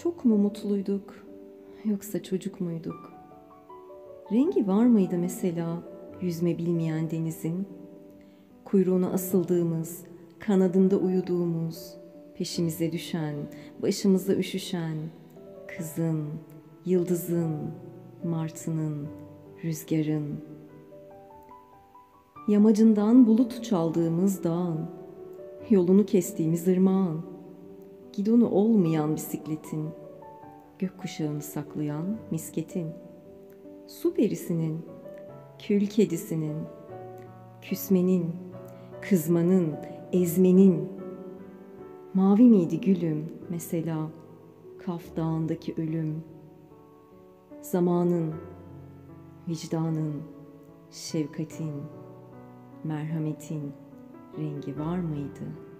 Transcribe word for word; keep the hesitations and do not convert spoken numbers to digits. Çok mu mutluyduk, yoksa çocuk muyduk? Rengi var mıydı mesela yüzme bilmeyen denizin? Kuyruğuna asıldığımız, kanadında uyuduğumuz, peşimize düşen, başımıza üşüşen, kızın, yıldızın, martının, rüzgarın. Yamacından bulut çaldığımız dağın, yolunu kestiğimiz ırmağın, gidonu olmayan bisikletin, gökkuşağını saklayan misketin, su berisinin, kül kedisinin, küsmenin, kızmanın, ezmenin. Mavi miydi gülüm mesela, Kaf Dağı'ndaki ölüm? Zamanın, vicdanın, şefkatin, merhametin rengi var mıydı?